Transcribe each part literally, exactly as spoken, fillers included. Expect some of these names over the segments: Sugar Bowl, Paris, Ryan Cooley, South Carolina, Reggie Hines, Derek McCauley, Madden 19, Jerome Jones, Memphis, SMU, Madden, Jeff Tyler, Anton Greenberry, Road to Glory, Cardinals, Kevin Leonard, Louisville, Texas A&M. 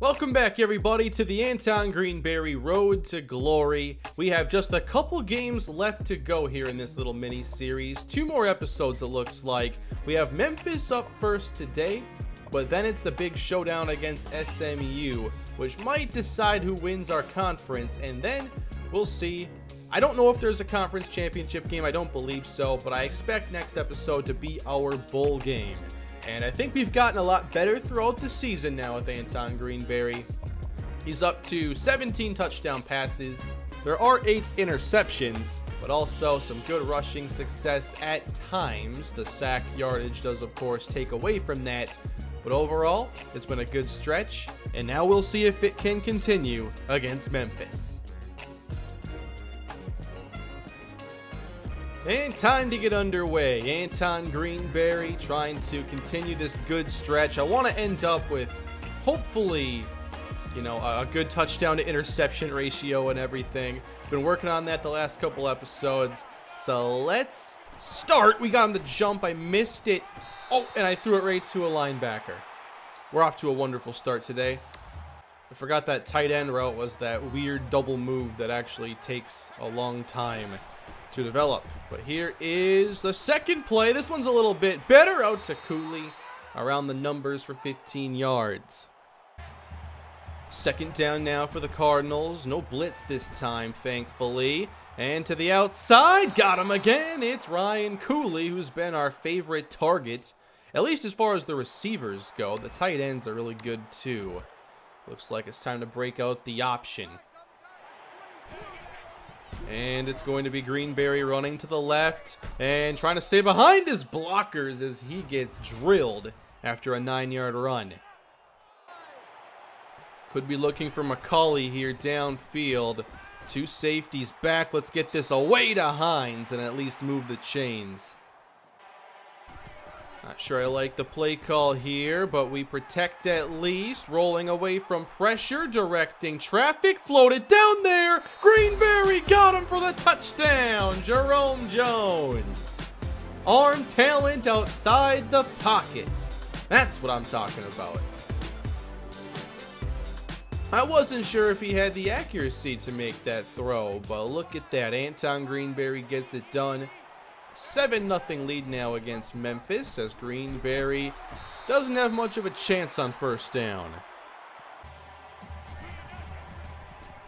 Welcome back, everybody, to the Anton Greenberry Road to Glory. We have just a couple games left to go here in this little mini series. Two more episodes, it looks like. We have Memphis up first today, but then it's the big showdown against S M U, which might decide who wins our conference, and then we'll see. I don't know if there's a conference championship game. I don't believe so, but I expect next episode to be our bowl game. And I think we've gotten a lot better throughout the season now with Anton Greenberry. He's up to seventeen touchdown passes. There are eight interceptions, but also some good rushing success at times. The sack yardage does, of course, take away from that. But overall, it's been a good stretch. And now we'll see if it can continue against Memphis. And time to get underway. Anton Greenberry trying to continue this good stretch. I want to end up with, hopefully, you know, a good touchdown to interception ratio and everything. Been working on that the last couple episodes. So let's start. We got him to jump. I missed it. Oh, and I threw it right to a linebacker. We're off to a wonderful start today. I forgot that tight end route was that weird double move that actually takes a long time to develop. But here is the second play. This one's a little bit better, out to Cooley around the numbers for fifteen yards. Second down now for the Cardinals. No blitz this time, thankfully. And to the outside, got him again. It's Ryan Cooley, who's been our favorite target, at least as far as the receivers go. The tight ends are really good too. Looks like it's time to break out the option. And it's going to be Greenberry running to the left and trying to stay behind his blockers as he gets drilled after a nine-yard run. Could be looking for McCauley here downfield. Two safeties back. Let's get this away to Hines and at least move the chains. Not sure I like the play call here, but we protect at least. Rolling away from pressure, directing traffic, floated down there. Greenberry got him for the touchdown. Jerome Jones. Arm talent outside the pocket. That's what I'm talking about. I wasn't sure if he had the accuracy to make that throw, but look at that. Anton Greenberry gets it done. seven nothing lead now against Memphis as Greenberry doesn't have much of a chance on first down.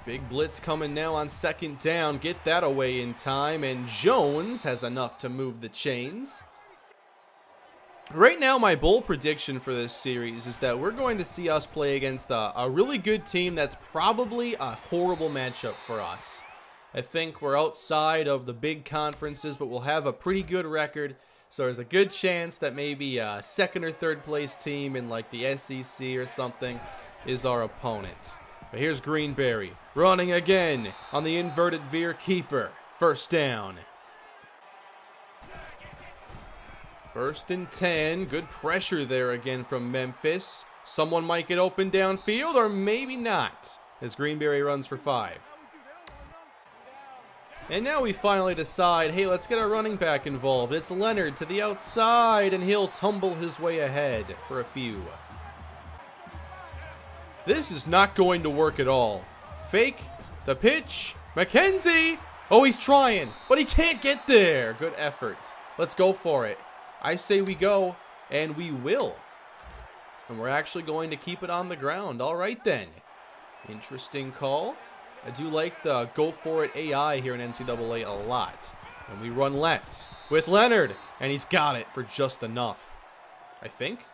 Big blitz coming now on second down. Get that away in time, and Jones has enough to move the chains. Right now, my bowl prediction for this series is that we're going to see us play against a, a really good team that's probably a horrible matchup for us. I think we're outside of the big conferences, but we'll have a pretty good record. So there's a good chance that maybe a second or third place team in like the S E C or something is our opponent. But here's Greenberry running again on the inverted veer keeper. First down. First and ten. Good pressure there again from Memphis. Someone might get open downfield or maybe not as Greenberry runs for five. And now we finally decide, hey, let's get our running back involved. It's Leonard to the outside, and he'll tumble his way ahead for a few. This is not going to work at all. Fake, the pitch, McKenzie. Oh, he's trying, but he can't get there. Good effort. Let's go for it. I say we go, and we will. And we're actually going to keep it on the ground. All right, then. Interesting call. I do like the go for it A I here in N C double A a lot. And we run left with Leonard, and he's got it for just enough, I think.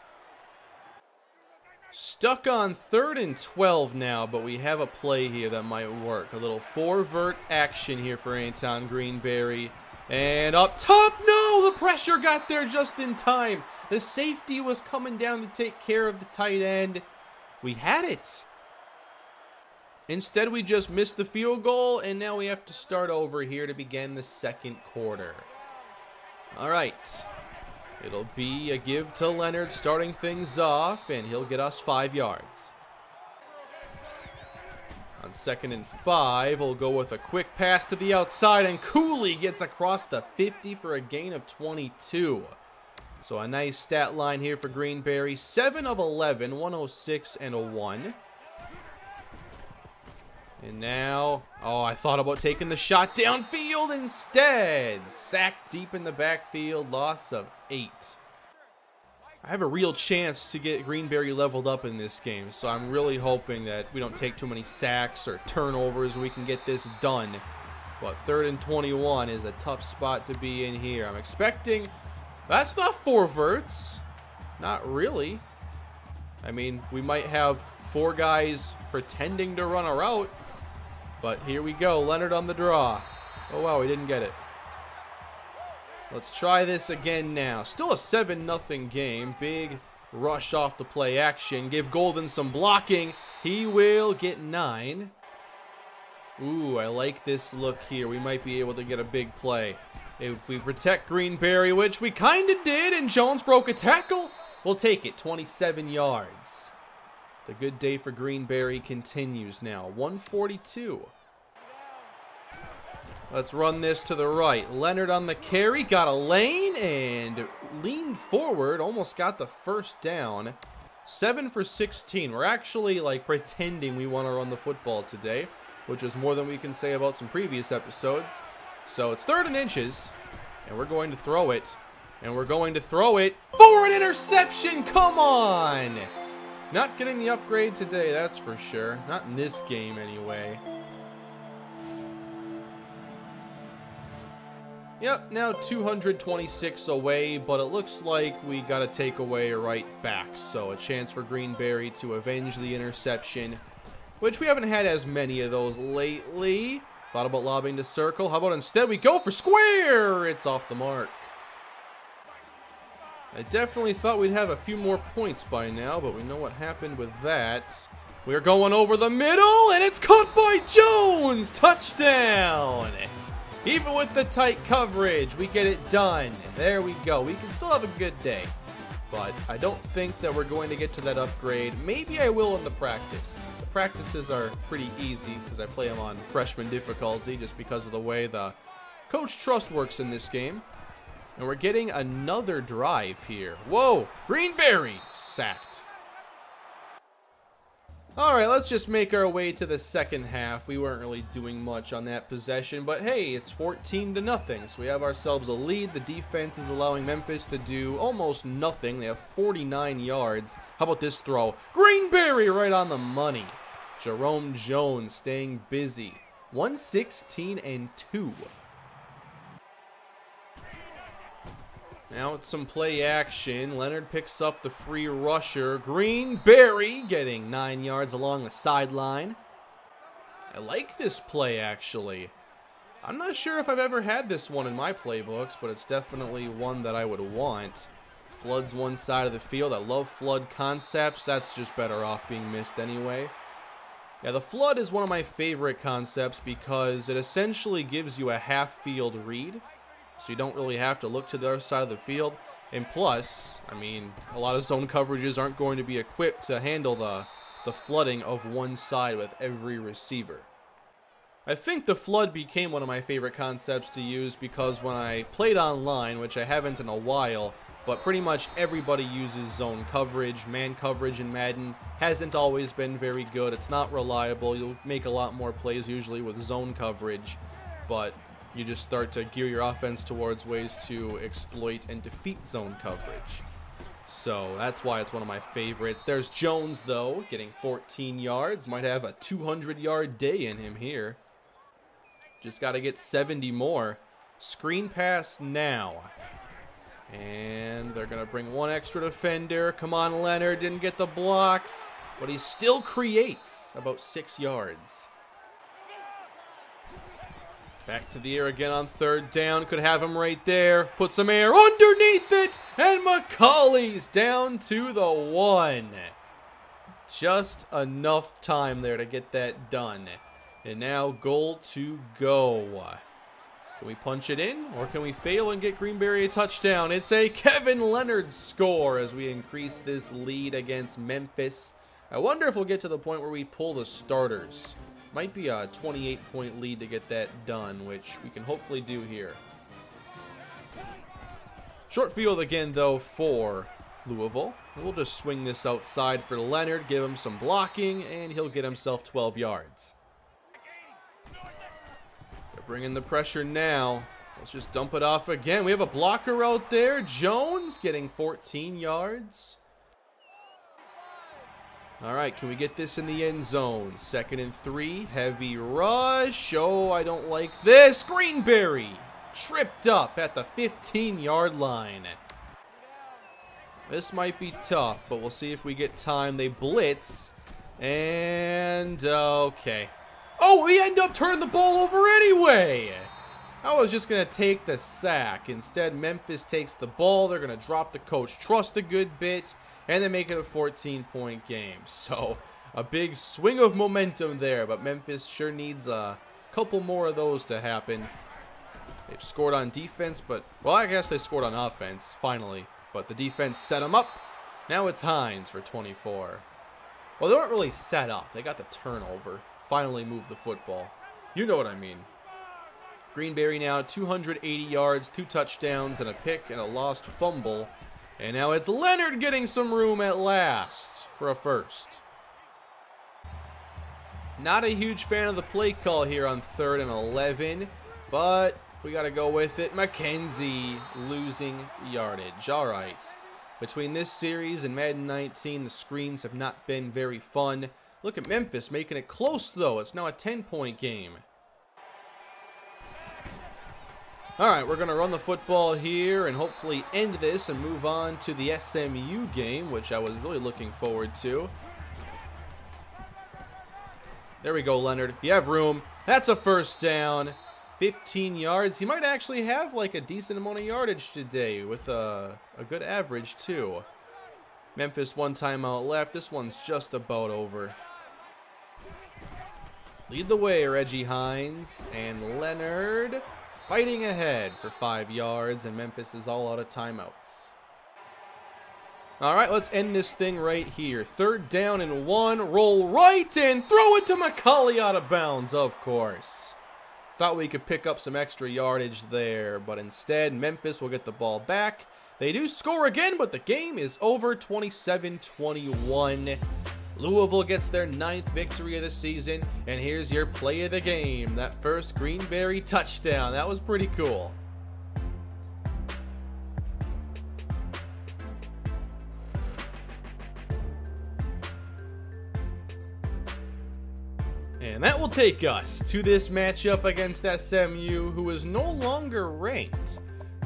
Stuck on third and twelve now, but we have a play here that might work. A little four-vert action here for Anton Greenberry. And up top, no, the pressure got there just in time. The safety was coming down to take care of the tight end. We had it. Instead, we just missed the field goal, and now we have to start over here to begin the second quarter. All right. It'll be a give to Leonard starting things off, and he'll get us five yards. On second and five, we'll go with a quick pass to the outside, and Cooley gets across the fifty for a gain of twenty-two. So a nice stat line here for Greenberry. seven of eleven, one oh six, and a one. And now, oh, I thought about taking the shot downfield instead. Sack deep in the backfield, loss of eight. I have a real chance to get Greenberry leveled up in this game, so I'm really hoping that we don't take too many sacks or turnovers and we can get this done. But third and twenty-one is a tough spot to be in here. I'm expecting, that's not four verts. Not really. I mean, we might have four guys pretending to run a route, but here we go. Leonard on the draw. Oh, wow, we didn't get it. Let's try this again now. Still a seven nothing game. Big rush off the play action. Give Golden some blocking. He will get nine. Ooh, I like this look here. We might be able to get a big play. If we protect Greenberry, which we kind of did, and Jones broke a tackle, we'll take it, twenty-seven yards. The good day for Greenberry continues now, one forty-two. Let's run this to the right. Leonard on the carry, got a lane and leaned forward, almost got the first down. seven for sixteen. We're actually like pretending we want to run the football today, which is more than we can say about some previous episodes. So it's third and inches, and we're going to throw it, and we're going to throw it for an interception. Come on! Not getting the upgrade today, that's for sure. Not in this game, anyway. Yep, now two hundred twenty-six away, but it looks like we got a takeaway right back. So a chance for Greenberry to avenge the interception, which we haven't had as many of those lately. Thought about lobbing to circle. How about instead we go for square? It's off the mark. I definitely thought we'd have a few more points by now, but we know what happened with that. We're going over the middle, and it's caught by Jones! Touchdown! Even with the tight coverage, we get it done. There we go. We can still have a good day, but I don't think that we're going to get to that upgrade. Maybe I will in the practice. The practices are pretty easy because I play them on freshman difficulty just because of the way the coach trust works in this game. And we're getting another drive here. Whoa, Greenberry sacked. All right, let's just make our way to the second half. We weren't really doing much on that possession, but hey, it's fourteen to nothing. So we have ourselves a lead. The defense is allowing Memphis to do almost nothing. They have forty-nine yards. How about this throw? Greenberry right on the money. Jerome Jones staying busy. one sixteen and two. Now it's some play action. Leonard picks up the free rusher. Greenberry getting nine yards along the sideline. I like this play, actually. I'm not sure if I've ever had this one in my playbooks, but it's definitely one that I would want. Floods one side of the field. I love flood concepts. That's just better off being missed anyway. Yeah, the flood is one of my favorite concepts because it essentially gives you a half-field read. So you don't really have to look to the other side of the field. And plus, I mean, a lot of zone coverages aren't going to be equipped to handle the, the flooding of one side with every receiver. I think the flood became one of my favorite concepts to use because when I played online, which I haven't in a while, but pretty much everybody uses zone coverage. Man coverage in Madden hasn't always been very good. It's not reliable. You'll make a lot more plays usually with zone coverage, but you just start to gear your offense towards ways to exploit and defeat zone coverage. So that's why it's one of my favorites. There's Jones, though, getting fourteen yards. Might have a two hundred yard day in him here. Just got to get seventy more. Screen pass now. And they're going to bring one extra defender. Come on, Leonard. Didn't get the blocks, but he still creates about six yards. Back to the air again on third down. Could have him right there. Put some air underneath it. And McCauley's down to the one. Just enough time there to get that done. And now goal to go. Can we punch it in? Or can we fail and get Greenberry a touchdown? It's a Kevin Leonard score as we increase this lead against Memphis. I wonder if we'll get to the point where we pull the starters. Might be a twenty-eight point lead to get that done, which we can hopefully do here. Short field again, though, for Louisville. We'll just swing this outside for Leonard, give him some blocking, and he'll get himself twelve yards. Bringing the pressure now. Let's just dump it off again. We have a blocker out there. Jones getting fourteen yards. All right, can we get this in the end zone? Second and three. Heavy rush. Oh, I don't like this. Greenberry tripped up at the fifteen-yard line. This might be tough, but we'll see if we get time. They blitz. And, okay. Oh, we end up turning the ball over anyway. I was just going to take the sack. Instead, Memphis takes the ball. They're going to drop the coach trust a good bit, and they make it a fourteen-point game. So, a big swing of momentum there, but Memphis sure needs a couple more of those to happen. They've scored on defense, but, well, I guess they scored on offense, finally. But the defense set them up. Now it's Hines for twenty-four. Well, they weren't really set up. They got the turnover. Finally moved the football. You know what I mean. Greenberry now two hundred eighty yards, two touchdowns, and a pick and a lost fumble. And now it's Leonard getting some room at last for a first. Not a huge fan of the play call here on third and eleven, but we got to go with it. McKenzie losing yardage. All right. Between this series and Madden nineteen, the screens have not been very fun. Look at Memphis making it close, though. It's now a ten-point game. All right, we're going to run the football here and hopefully end this and move on to the S M U game, which I was really looking forward to. There we go, Leonard. You have room. That's a first down. fifteen yards. He might actually have like a decent amount of yardage today with a, a good average too. Memphis one timeout left. This one's just about over. Lead the way, Reggie Hines and Leonard fighting ahead for five yards, and Memphis is all out of timeouts. All right, let's end this thing right here. Third down and one. Roll right and throw it to McCauley out of bounds, of course. Thought we could pick up some extra yardage there, but instead Memphis will get the ball back. They do score again, but the game is over, twenty-seven twenty-one. Louisville gets their ninth victory of the season, and here's your play of the game. That first Greenberry touchdown. That was pretty cool. And that will take us to this matchup against S M U, who is no longer ranked.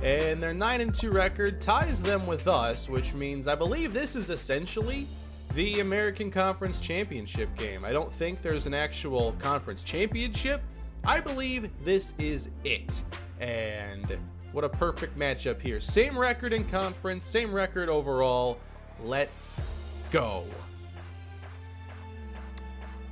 And their nine and two record ties them with us, which means I believe this is essentially the American Conference Championship game. I don't think there's an actual conference championship. I believe this is it. And what a perfect matchup here. Same record in conference, same record overall. Let's go.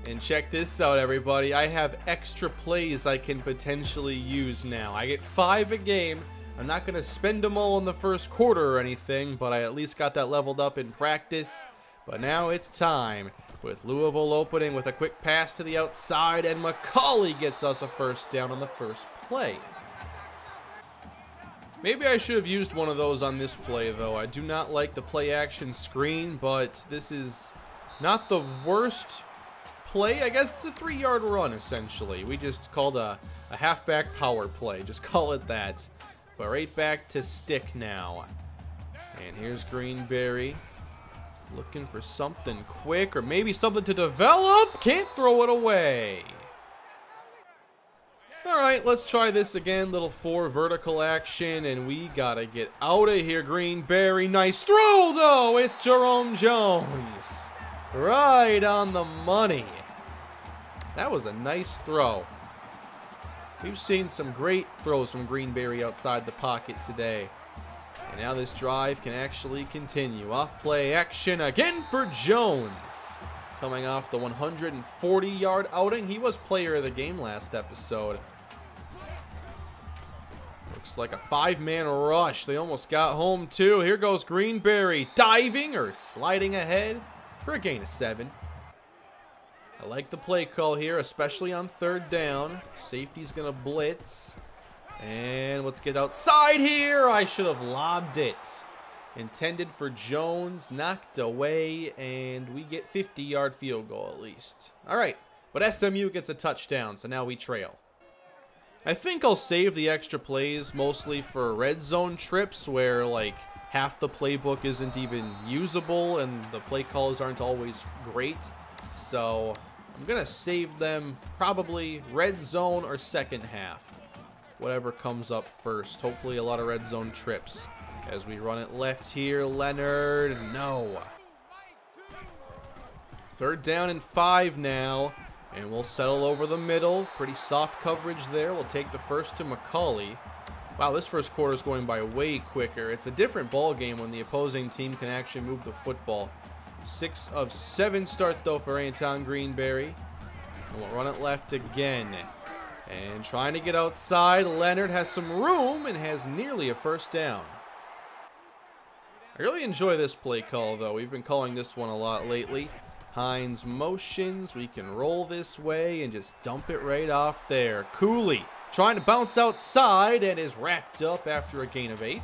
And check this out, everybody. I have extra plays I can potentially use now. I get five a game. I'm not going to spend them all in the first quarter or anything, but I at least got that leveled up in practice. But now it's time, with Louisville opening with a quick pass to the outside, and McCauley gets us a first down on the first play. Maybe I should have used one of those on this play, though. I do not like the play action screen, but this is not the worst play. I guess it's a three-yard run, essentially. We just called a, a halfback power play. Just call it that. But right back to stick now. And here's Greenberry. Looking for something quick or maybe something to develop. Can't throw it away. All right, let's try this again. Little four vertical action, and we got to get out of here, Greenberry. Nice throw, though. It's Jerome Jones. Right on the money. That was a nice throw. We've seen some great throws from Greenberry outside the pocket today. And now this drive can actually continue. Off play action again for Jones. Coming off the one hundred forty-yard outing. He was player of the game last episode. Looks like a five-man rush. They almost got home, too. Here goes Greenberry diving or sliding ahead for a gain of seven. I like the play call here, especially on third down. Safety's going to blitz. And let's get outside here. I should have lobbed it. Intended for Jones. Knocked away. And we get fifty-yard field goal at least. All right. But S M U gets a touchdown, so now we trail. I think I'll save the extra plays mostly for red zone trips where like half the playbook isn't even usable and the play calls aren't always great. So I'm gonna save them probably red zone or second half, whatever comes up first. Hopefully a lot of red zone trips. As we run it left here, Leonard, no. Third down and five now. And we'll settle over the middle. Pretty soft coverage there. We'll take the first to McCauley. Wow, this first quarter is going by way quicker. It's a different ball game when the opposing team can actually move the football. Six of seven start, though, for Anton Greenberry. And we'll run it left again. And trying to get outside. Leonard has some room and has nearly a first down. I really enjoy this play call, though. We've been calling this one a lot lately. Hines motions, we can roll this way and just dump it right off there. Cooley trying to bounce outside and is wrapped up after a gain of eight.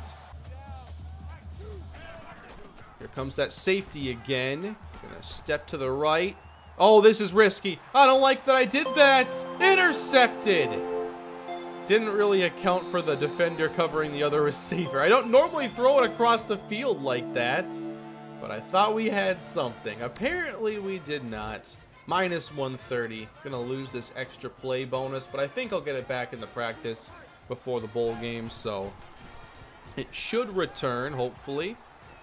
Here comes that safety again. Gonna step to the right. Oh, this is risky. I don't like that I did that. Intercepted. Didn't really account for the defender covering the other receiver. I don't normally throw it across the field like that. But I thought we had something. Apparently we did not. minus one thirty. Gonna lose this extra play bonus, but I think I'll get it back in the practice before the bowl game, so it should return, hopefully.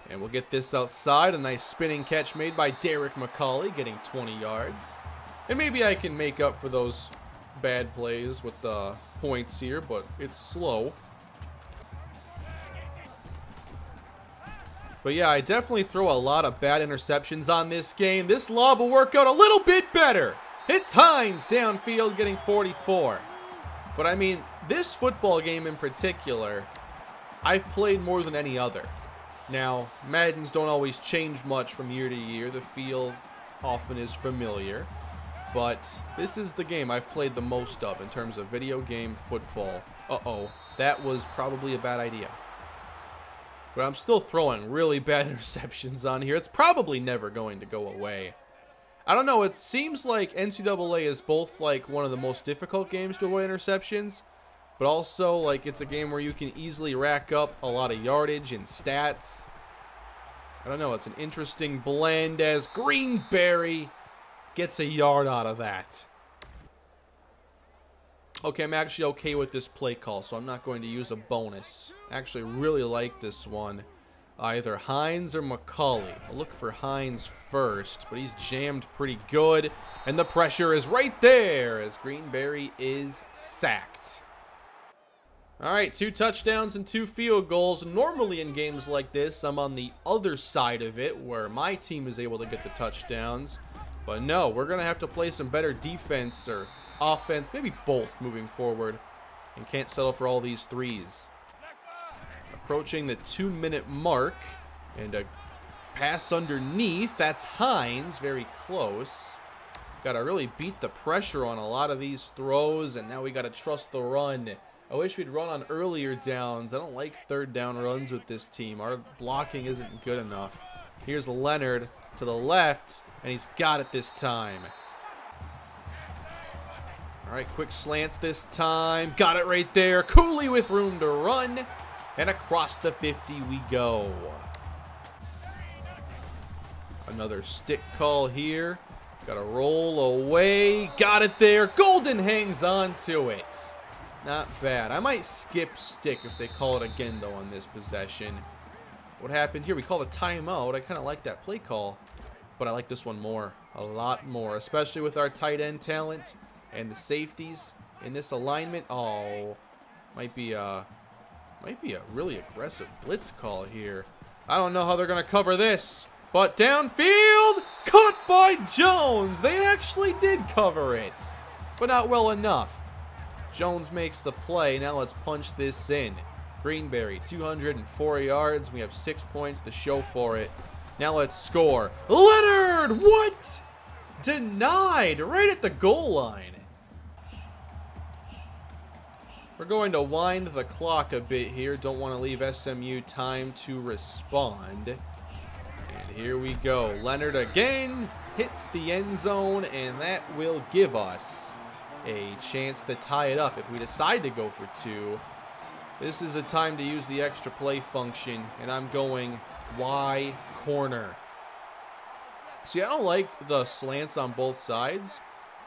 And we'll get this outside. A nice spinning catch made by Derek McCauley, getting twenty yards. And maybe I can make up for those bad plays with the points here, but it's slow. But yeah, I definitely throw a lot of bad interceptions on this game. This lob will work out a little bit better. It's Hines downfield getting forty-four. But I mean, this football game in particular, I've played more than any other. Now, Maddens don't always change much from year to year. The feel often is familiar. But this is the game I've played the most of in terms of video game football. Uh-oh, that was probably a bad idea. But I'm still throwing really bad interceptions on here. It's probably never going to go away. I don't know. It seems like N C double A is both like one of the most difficult games to avoid interceptions, but also like it's a game where you can easily rack up a lot of yardage and stats. I don't know. It's an interesting blend as Greenberry gets a yard out of that. Okay, I'm actually okay with this play call, so I'm not going to use a bonus. I actually really like this one. Either Hines or McCauley. I'll look for Hines first, but he's jammed pretty good. And the pressure is right there as Greenberry is sacked. All right, two touchdowns and two field goals. Normally in games like this, I'm on the other side of it where my team is able to get the touchdowns. But no, we're going to have to play some better defense or offense, maybe both moving forward, and can't settle for all these threes. Approaching the two minute mark and a pass underneath. That's Hines, very close. Gotta really beat the pressure on a lot of these throws, and now we gotta trust the run. I wish we'd run on earlier downs. I don't like third down runs with this team. Our blocking isn't good enough. Here's Leonard to the left, and he's got it this time. All right, quick slants this time. Got it right there. Cooley with room to run. And across the fifty we go. Another stick call here. Got to roll away. Got it there. Golden hangs on to it. Not bad. I might skip stick if they call it again, though, on this possession. What happened here? We called a timeout. I kind of like that play call, but I like this one more. A lot more, especially with our tight end talent. And the safeties in this alignment. Oh, might be a, might be a really aggressive blitz call here. I don't know how they're going to cover this. But downfield, caught by Jones. They actually did cover it, but not well enough. Jones makes the play. Now let's punch this in. Greenberry, two hundred four yards. We have six points to show for it. Now let's score. Leonard, what? Denied right at the goal line. We're going to wind the clock a bit here. Don't want to leave S M U time to respond. And here we go. Leonard again hits the end zone, and that will give us a chance to tie it up if we decide to go for two. This is a time to use the extra play function, and I'm going Y corner. See, I don't like the slants on both sides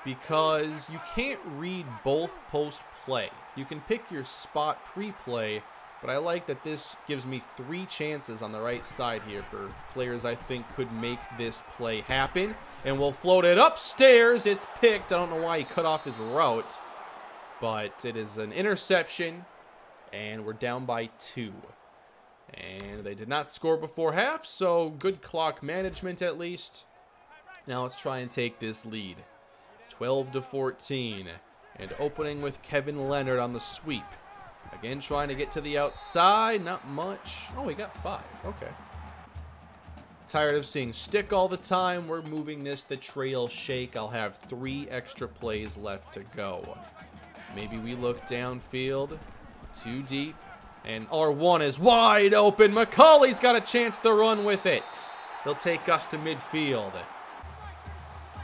because you can't read both post-play. You can pick your spot pre-play, but I like that this gives me three chances on the right side here for players I think could make this play happen. And we'll float it upstairs. It's picked. I don't know why he cut off his route, but it is an interception, and we're down by two. And they did not score before half, so good clock management at least. Now let's try and take this lead. twelve to fourteen, and opening with Kevin Leonard on the sweep. Again, trying to get to the outside. Not much. Oh, we got five. Okay. Tired of seeing stick all the time. We're moving this the trail shake. I'll have three extra plays left to go. Maybe we look downfield. Too deep. And R one is wide open. McCauley's got a chance to run with it. They'll take us to midfield.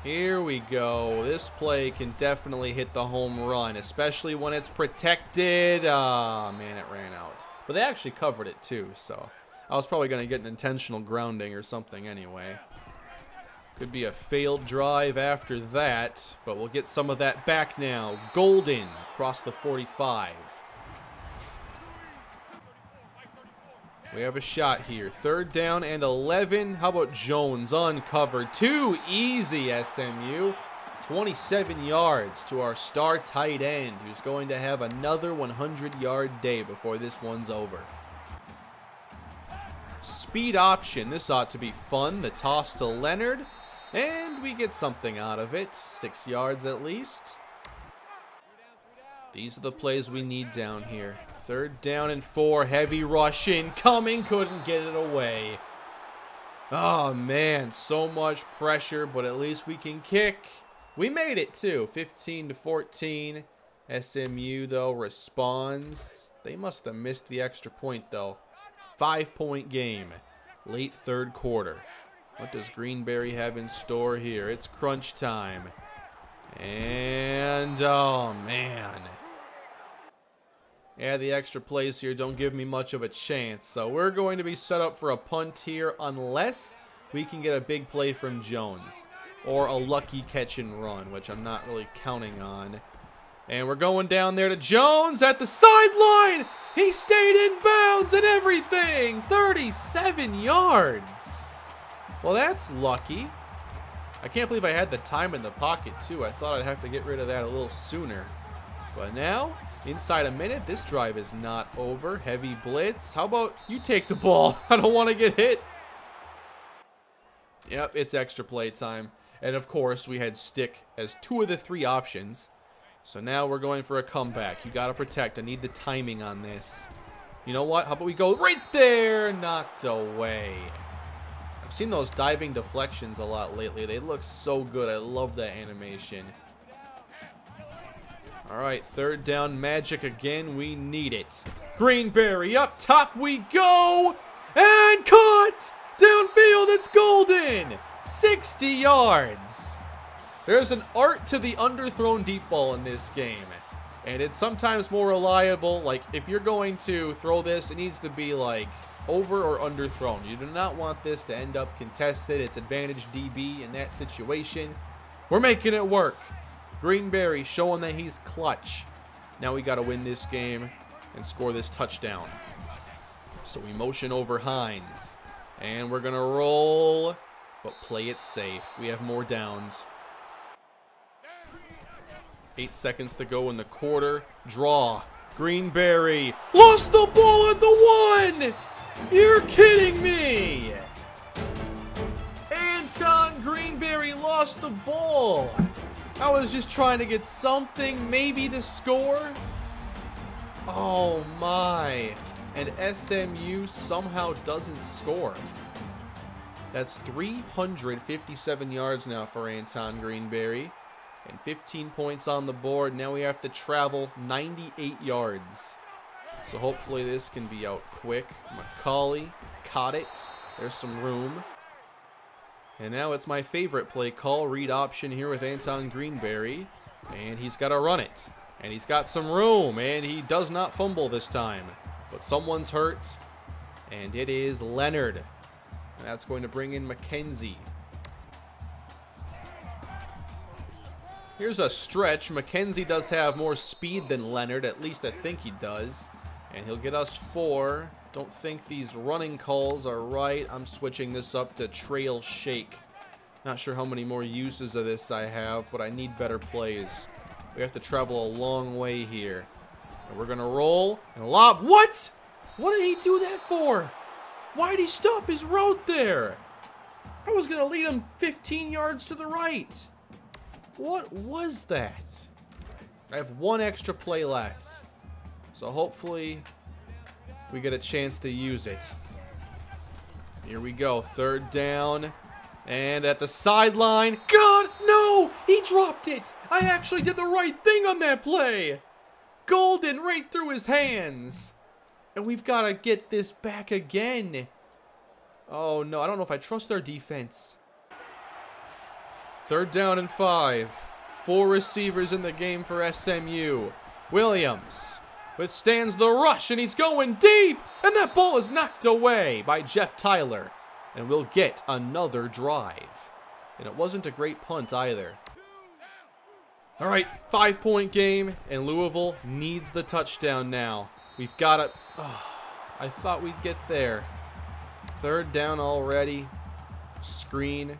Here we go. This play can definitely hit the home run, especially when it's protected. Ah, oh, man, it ran out. But they actually covered it too, so I was probably going to get an intentional grounding or something anyway. Could be a failed drive after that, but we'll get some of that back now. Golden across the forty-five. We have a shot here. Third down and eleven. How about Jones uncovered? Too easy, S M U. twenty-seven yards to our star tight end, who's going to have another hundred-yard day before this one's over. Speed option. This ought to be fun. The toss to Leonard. And we get something out of it. Six yards at least. These are the plays we need down here. Third down and four, heavy rush incoming, couldn't get it away. Oh man, so much pressure, but at least we can kick. We made it too, fifteen to fourteen. S M U though responds. They must have missed the extra point though. Five point game, late third quarter. What does Greenberry have in store here? It's crunch time. And oh man. Yeah, the extra plays here don't give me much of a chance. So we're going to be set up for a punt here unless we can get a big play from Jones or a lucky catch and run, which I'm not really counting on. And we're going down there to Jones at the sideline. He stayed in bounds and everything. thirty-seven yards. Well, that's lucky. I can't believe I had the time in the pocket, too. I thought I'd have to get rid of that a little sooner. But now, inside a minute, this drive is not over. Heavy blitz. How about you take the ball? I don't want to get hit. Yep, it's extra play time. And of course, we had stick as two of the three options. So now we're going for a comeback. You got to protect. I need the timing on this. You know what? How about we go right there? Knocked away. I've seen those diving deflections a lot lately. They look so good. I love that animation. All right, third down magic again. We need it. Greenberry up top we go. And caught! Downfield, it's Golden! sixty yards. There's an art to the underthrown deep ball in this game. And it's sometimes more reliable. Like, if you're going to throw this, it needs to be, like, over or underthrown. You do not want this to end up contested. It's advantage D B in that situation. We're making it work. Greenberry showing that he's clutch. Now we got to win this game and score this touchdown. So we motion over Hines. And we're going to roll, but play it safe. We have more downs. Eight seconds to go in the quarter. Draw. Greenberry lost the ball at the one. You're kidding me. Anton Greenberry lost the ball. I was just trying to get something, maybe to score. Oh my, and S M U somehow doesn't score. That's three hundred fifty-seven yards now for Anton Greenberry, and fifteen points on the board. Now we have to travel ninety-eight yards. So hopefully this can be out quick. McCauley caught it, there's some room. And now it's my favorite play call, read option here with Anton Greenberry. and he's got to run it, and he's got some room, and he does not fumble this time, but someone's hurt, and it is Leonard, and that's going to bring in McKenzie. Here's a stretch. McKenzie does have more speed than Leonard, at least I think he does, and he'll get us four. Don't think these running calls are right. I'm switching this up to trail shake. Not sure how many more uses of this I have, but I need better plays. We have to travel a long way here. And we're gonna roll and lob. What? What did he do that for? Why'd he stop his route there? I was gonna lead him fifteen yards to the right. What was that? I have one extra play left. So hopefully we get a chance to use it. Here we go, third down. And at the sideline, God, no, he dropped it. I actually did the right thing on that play. Golden right through his hands. And we've got to get this back again. Oh no, I don't know if I trust their defense. Third down and five. Four receivers in the game for S M U. Williams withstands the rush, and he's going deep, and that ball is knocked away by Jeff Tyler, and we'll get another drive. And it wasn't a great punt either. All right, five-point game, and Louisville needs the touchdown now. We've got it. Oh, I thought we'd get there. Third down already. Screen.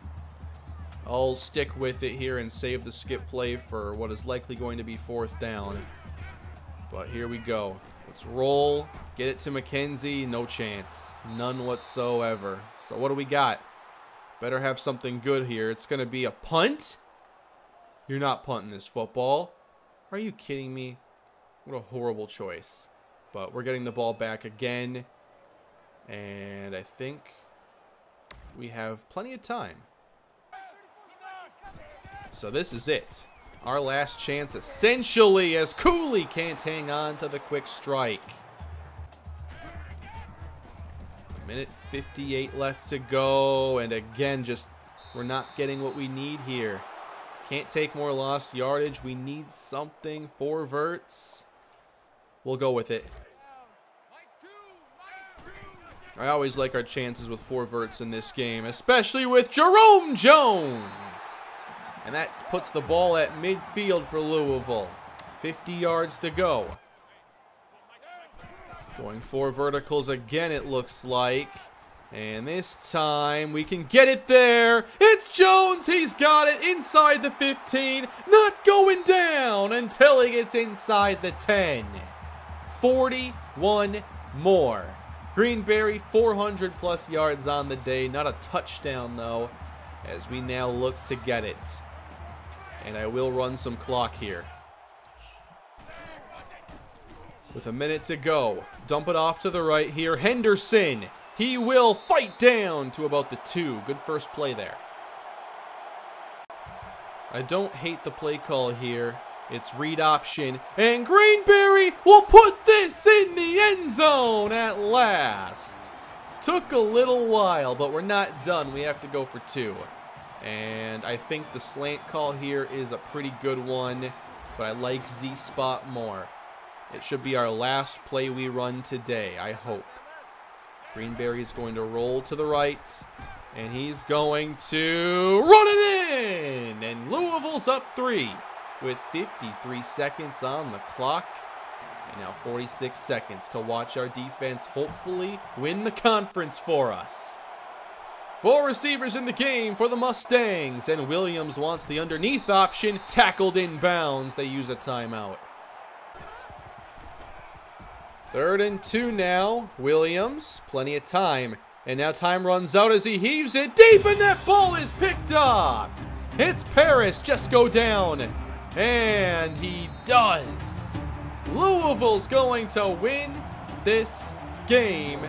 I'll stick with it here and save the skip play for what is likely going to be fourth down. But here we go. Let's roll. Get it to McKenzie. No chance. None whatsoever. So what do we got? Better have something good here. It's going to be a punt. You're not punting this football. Are you kidding me? What a horrible choice. But we're getting the ball back again. And I think we have plenty of time. So this is it. Our last chance, essentially, as Cooley can't hang on to the quick strike. A minute fifty-eight left to go, and again, just we're not getting what we need here. Can't take more lost yardage. We need something for Verts. We'll go with it. I always like our chances with four Verts in this game, especially with Jerome Jones. And that puts the ball at midfield for Louisville. fifty yards to go. Going four verticals again, it looks like. And this time we can get it there. It's Jones. He's got it inside the fifteen. Not going down until he gets inside the ten. forty-one more. Greenberry, four hundred plus yards on the day. Not a touchdown, though, as we now look to get it. And I will run some clock here. With a minute to go, dump it off to the right here. Henderson, he will fight down to about the two. Good first play there. I don't hate the play call here. It's read option, and Greenberry will put this in the end zone at last. Took a little while, but we're not done. We have to go for two. And I think the slant call here is a pretty good one, but I like Z-Spot more. It should be our last play we run today, I hope. Greenberry is going to roll to the right, and he's going to run it in! And Louisville's up three with fifty-three seconds on the clock. And now forty-six seconds to watch our defense hopefully win the conference for us. Four receivers in the game for the Mustangs, and Williams wants the underneath option, tackled inbounds. They use a timeout. Third and two now. Williams, plenty of time, and now time runs out as he heaves it deep, and that ball is picked off. It's Paris, just go down, and he does. Louisville's going to win this game,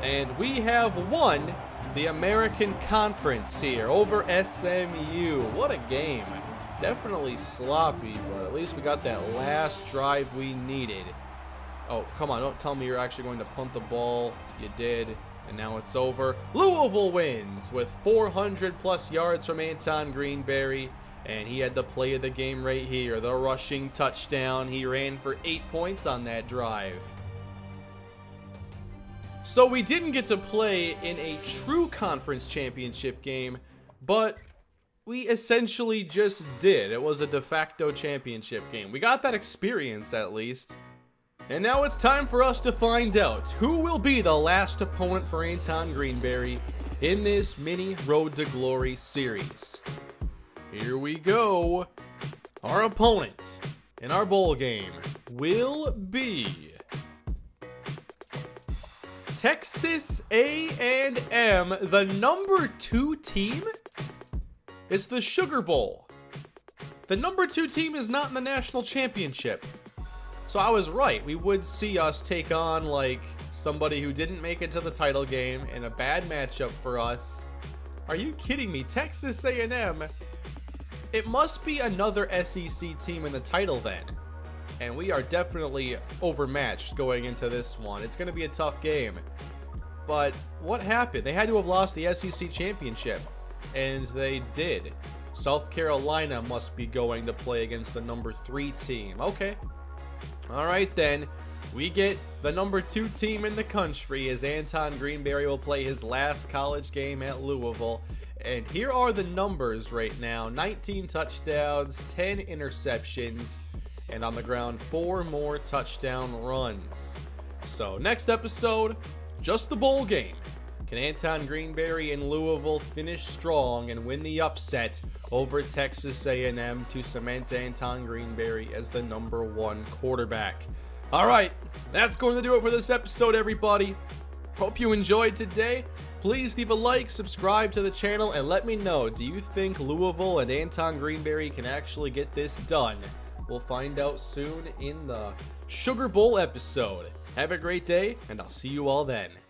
and we have won the American Conference here over S M U. What a game. Definitely sloppy, but at least we got that last drive we needed. Oh, come on, don't tell me you're actually going to punt the ball. You did, and now it's over. Louisville wins with four hundred plus yards from Anton Greenberry And he had the play of the game right here, the rushing touchdown. He ran for eight points on that drive. So we didn't get to play in a true conference championship game, but we essentially just did. It was a de facto championship game. We got that experience at least. And now it's time for us to find out who will be the last opponent for Anton Greenberry in this mini Road to Glory series. Here we go. Our opponent in our bowl game will be Texas A and M, the number two team. It's the Sugar Bowl. The number two team is not in the national championship. So I was right. We would see us take on like somebody who didn't make it to the title game in a bad matchup for us. Are you kidding me? Texas A and M. It must be another S E C team in the title then. And we are definitely overmatched going into this one. It's going to be a tough game. But what happened? They had to have lost the S E C championship. And they did. South Carolina must be going to play against the number three team. Okay. All right then. We get the number two team in the country as Anton Greenberry will play his last college game at Louisville. And here are the numbers right now. nineteen touchdowns, ten interceptions, and on the ground, four more touchdown runs. So next episode, just the bowl game. Can Anton Greenberry and Louisville finish strong and win the upset over Texas A and M to cement Anton Greenberry as the number one quarterback? All right, that's going to do it for this episode, everybody. Hope you enjoyed today. Please leave a like, subscribe to the channel, and let me know, do you think Louisville and Anton Greenberry can actually get this done? We'll find out soon in the Sugar Bowl episode. Have a great day, and I'll see you all then.